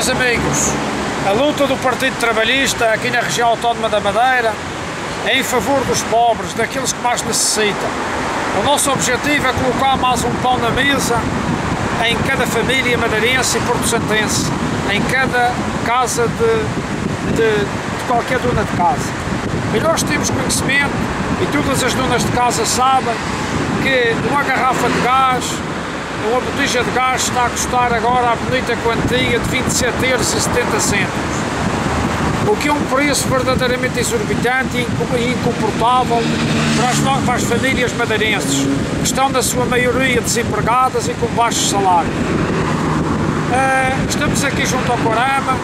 Meus amigos, a luta do Partido Trabalhista aqui na região autónoma da Madeira é em favor dos pobres, daqueles que mais necessitam. O nosso objetivo é colocar mais um pão na mesa em cada família madeirense e porto-santense, em cada casa de qualquer dona de casa. E nós temos conhecimento, e todas as donas de casa sabem, que uma garrafa de gás, uma botija de gás está a custar agora a bonita quantia de 27,70 €. O que é um preço verdadeiramente exorbitante e incomportável para as famílias madeirenses, que estão na sua maioria desempregadas e com baixo salário. Estamos aqui junto ao Corama,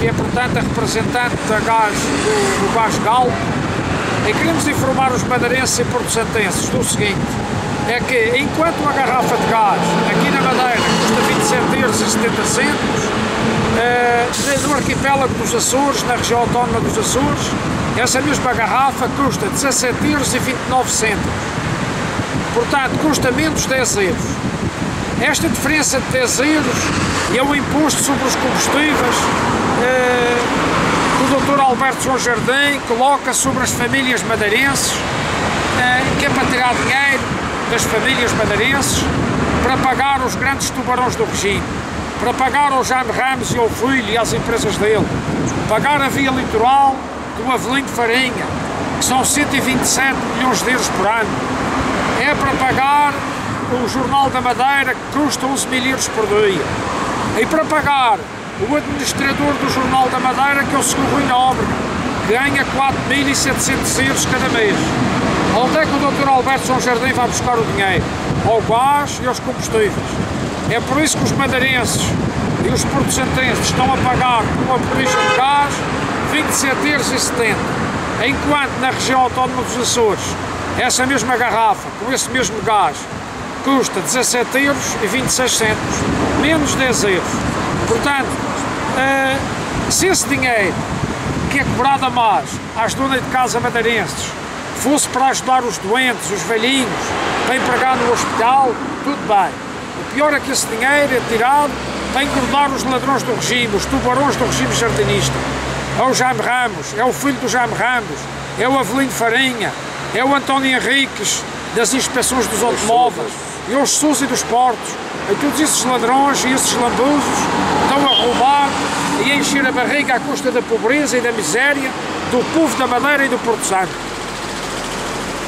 que é portanto a representante do Gás Galo, e queremos informar os madeirenses e porto-santenses do seguinte: é que enquanto uma garrafa de gás aqui na Madeira custa 27,70 €, no arquipélago dos Açores, na região autónoma dos Açores, essa mesma garrafa custa 17,29 €. Portanto, custa menos 10 €. Esta diferença de 10 € é o imposto sobre os combustíveis que o Dr. Alberto João Jardim coloca sobre as famílias madeirenses, que é para tirar dinheiro das famílias madeirenses para pagar os grandes tubarões do regime. Para pagar ao Jaime Ramos e ao filho e às empresas dele, pagar a Via Litoral do Avelino Farinha, que são 127 milhões de € por ano, é para pagar o Jornal da Madeira, que custa 11 mil € por dia, e para pagar o administrador do Jornal da Madeira, que é o Sr. Rui Nóbrega, que ganha 4.700 € cada mês. Onde é que o Dr. Alberto João Jardim vai buscar o dinheiro? Ao gás e aos combustíveis. É por isso que os madeirenses e os porto-santenses estão a pagar com a botija de gás 27,70 €, enquanto na região autónoma dos Açores essa mesma garrafa, com esse mesmo gás, custa 17,26 €, menos 10 €. Portanto, se esse dinheiro que é cobrado a mais às donas de casa madeirenses fosse para ajudar os doentes, os velhinhos, para empregar no hospital, tudo bem. O pior é que esse dinheiro é tirado para engordar os ladrões do regime, os tubarões do regime jardinista. É o Jaime Ramos, é o filho do Jaime Ramos, é o Avelino Farinha, é o António Henriques das inspeções dos automóveis, e os SUS e dos portos. E todos esses ladrões e esses lambuzos estão a roubar e a encher a barriga à custa da pobreza e da miséria do povo da Madeira e do Porto Santo.